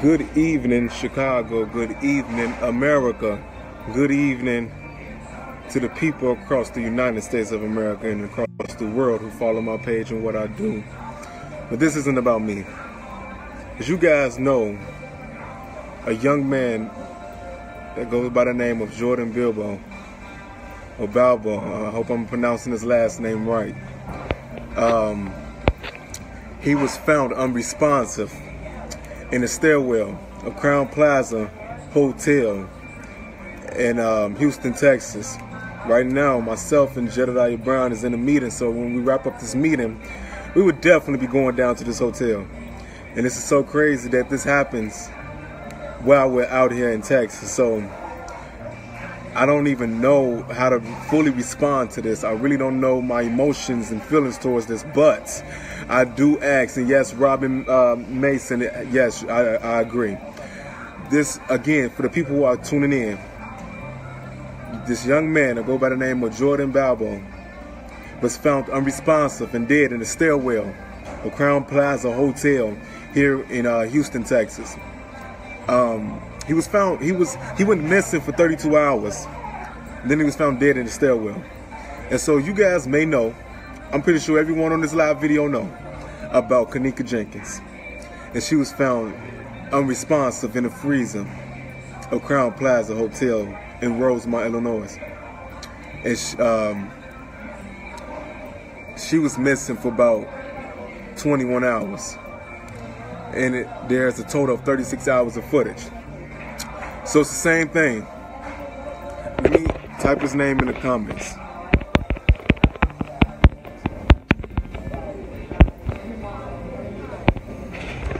Good evening, Chicago. Good evening, America. Good evening to the people across the United States of America and across the world who follow my page and what I do. But this isn't about me. As you guys know, a young man that goes by the name of Jordan Bilbo, or Balbo, I hope I'm pronouncing his last name right, he was found unresponsive in the stairwell of Crowne Plaza Hotel in Houston, Texas. Right now, myself and Jedediah Brown is in a meeting, so when we wrap up this meeting, we would definitely be going down to this hotel. And this is so crazy that this happens while we're out here in Texas. So I don't even know how to fully respond to this. I really don't know my emotions and feelings towards this, but I do ask, and yes, Robin Mason, yes, I agree. This, again, for the people who are tuning in, this young man, I go by the name of Jordan Bilbo, was found unresponsive and dead in the stairwell of Crowne Plaza Hotel here in Houston, Texas. He was found, he went missing for 32 hours. Then he was found dead in the stairwell. And so you guys may know, I'm pretty sure everyone on this live video know, about Kenneka Jenkins. And she was found unresponsive in the freezer of Crowne Plaza Hotel in Rosemont, Illinois. And she was missing for about 21 hours. And there's a total of 36 hours of footage. So it's the same thing. Let me type his name in the comments.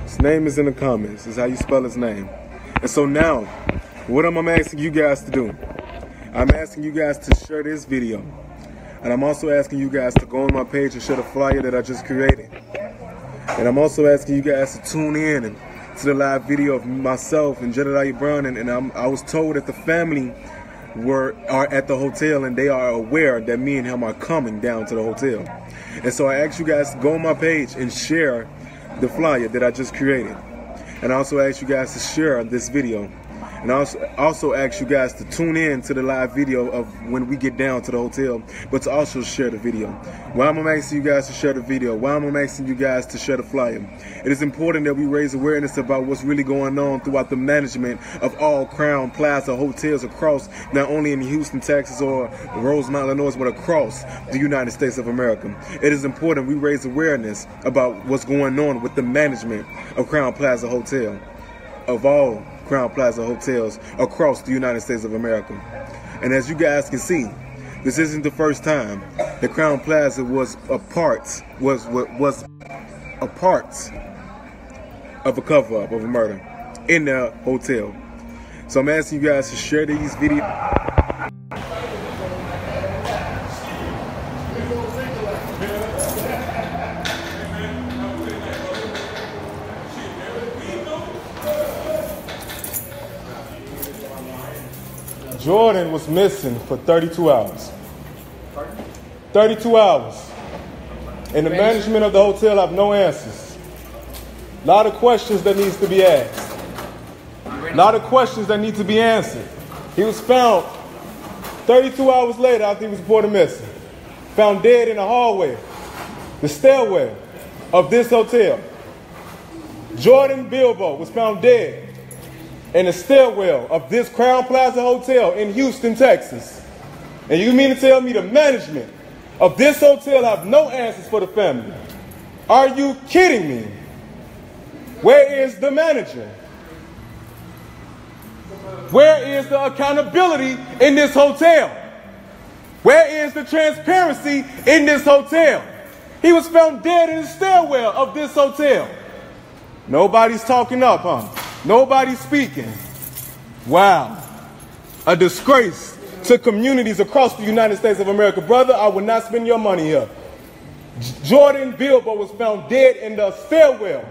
His name is in the comments. Is how you spell his name. And so now, what am I asking you guys to do? I'm asking you guys to share this video. And I'm also asking you guys to go on my page and share the flyer that I just created. And I'm also asking you guys to tune in and to the live video of myself and Jedediah Brown, and I was told that the family are at the hotel and they are aware that me and him are coming down to the hotel. And so I asked you guys to go on my page and share the flyer that I just created. And I also asked you guys to share this video. And I also asked you guys to tune in to the live video of when we get down to the hotel, but to also share the video. Why am I asking you guys to share the video? Why am I asking you guys to share the flyer? It is important that we raise awareness about what's really going on throughout the management of all Crowne Plaza hotels across, not only in Houston, Texas, or Rosemont, Illinois, but across the United States of America. It is important we raise awareness about what's going on with the management of Crowne Plaza Hotel, of all Crowne Plaza hotels across the United States of America. And as you guys can see, this isn't the first time the Crowne Plaza was a part of a cover-up of a murder in the hotel. So I'm asking you guys to share these videos. Jordan was missing for 32 hours. 32 hours. And the management of the hotel have no answers. A lot of questions that needs to be asked. A lot of questions that need to be answered. He was found 32 hours later after he was reported missing. Found dead in the hallway, the stairway of this hotel. Jordan Bilbo was found dead in the stairwell of this Crowne Plaza Hotel in Houston, Texas. And you mean to tell me the management of this hotel have no answers for the family? Are you kidding me? Where is the manager? Where is the accountability in this hotel? Where is the transparency in this hotel? He was found dead in the stairwell of this hotel. Nobody's talking up, huh? Nobody's speaking. Wow. A disgrace to communities across the United States of America. Brother, I will not spend your money here. Jordan Bilbo was found dead in the stairwell,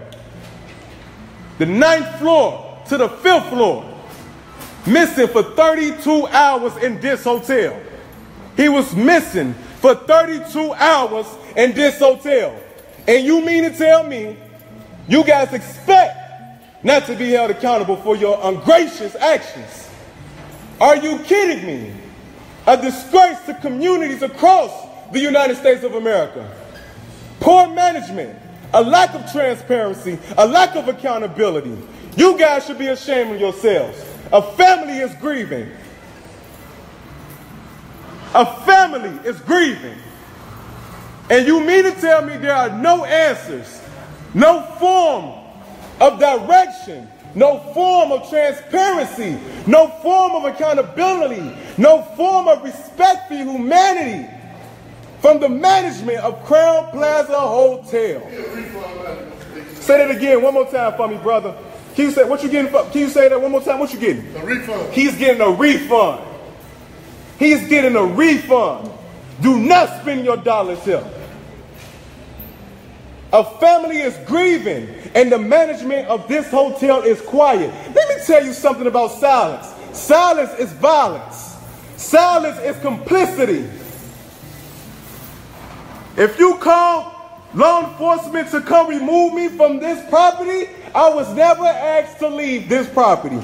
the 9th floor to the 5th floor, missing for 32 hours in this hotel. He was missing for 32 hours in this hotel. And you mean to tell me you guys expect not to be held accountable for your ungracious actions. Are you kidding me? A disgrace to communities across the United States of America. Poor management, a lack of transparency, a lack of accountability. You guys should be ashamed of yourselves. A family is grieving. A family is grieving. And you mean to tell me there are no answers, no form of direction, no form of transparency, no form of accountability, no form of respect for humanity from the management of Crowne Plaza Hotel? Say that again one more time for me, brother. Can you say what you getting? Can you say that one more time? What you getting? A refund. He's getting a refund. He's getting a refund. Do not spend your dollars here. A family is grieving, and the management of this hotel is quiet. Let me tell you something about silence. Silence is violence. Silence is complicity. If you call law enforcement to come remove me from this property, I was never asked to leave this property.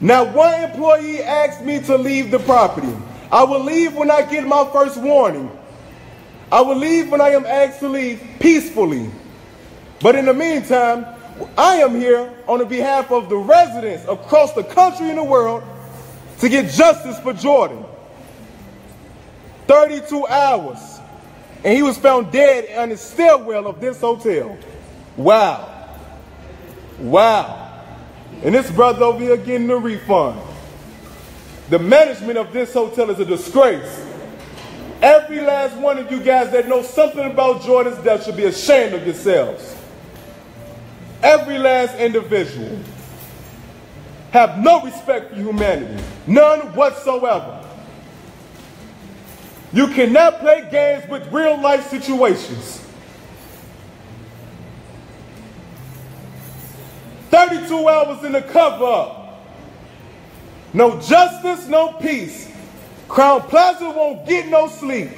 Not one employee asked me to leave the property. I will leave when I get my first warning. I will leave when I am asked to leave peacefully. But in the meantime, I am here on the behalf of the residents across the country and the world to get justice for Jordan. 32 hours. And he was found dead on the stairwell of this hotel. Wow. Wow. And this brother over here getting a refund. The management of this hotel is a disgrace. Every last one of you guys that know something about Jordan's death should be ashamed of yourselves. Every last individual. Have no respect for humanity. None whatsoever. You cannot play games with real life situations. 32 hours in the cover-up. No justice, no peace. Crowne Plaza won't get no sleep.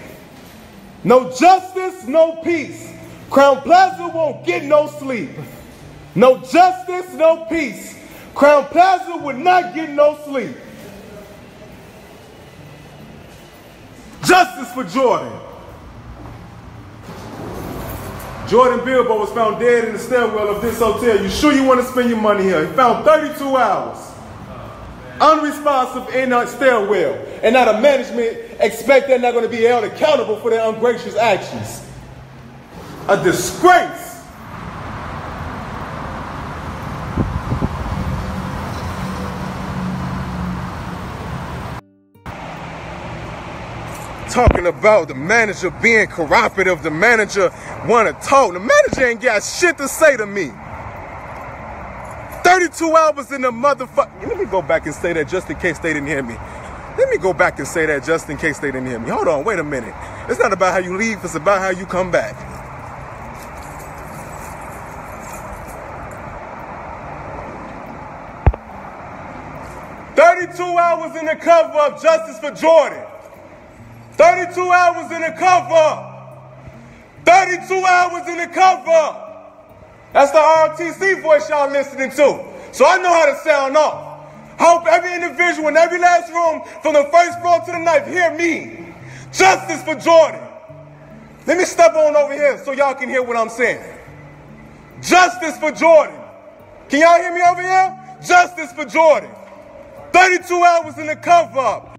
No justice, no peace. Crowne Plaza won't get no sleep. No justice, no peace. Crowne Plaza would not get no sleep. Justice for Jordan. Jordan Bilbo was found dead in the stairwell of this hotel. You sure you want to spend your money here? He found 32 hours. Unresponsive in our stairwell, and not a management expect they're not going to be held accountable for their ungracious actions. A disgrace. Talking about the manager being cooperative, the manager want to talk. The manager ain't got shit to say to me. 32 hours in the motherfucker. Let me go back and say that just in case they didn't hear me. Let me go back and say that just in case they didn't hear me. Hold on, wait a minute. It's not about how you leave, it's about how you come back. "32 hours in the cover-up, justice for Jordan. 32 hours in the cover-up. 32 hours in the cover-up." That's the ROTC voice y'all listening to. So I know how to sound off. Hope every individual in every last room from the first floor to the ninth hear me. Justice for Jordan. Let me step on over here so y'all can hear what I'm saying. Justice for Jordan. Can y'all hear me over here? Justice for Jordan. 32 hours in the cover-up.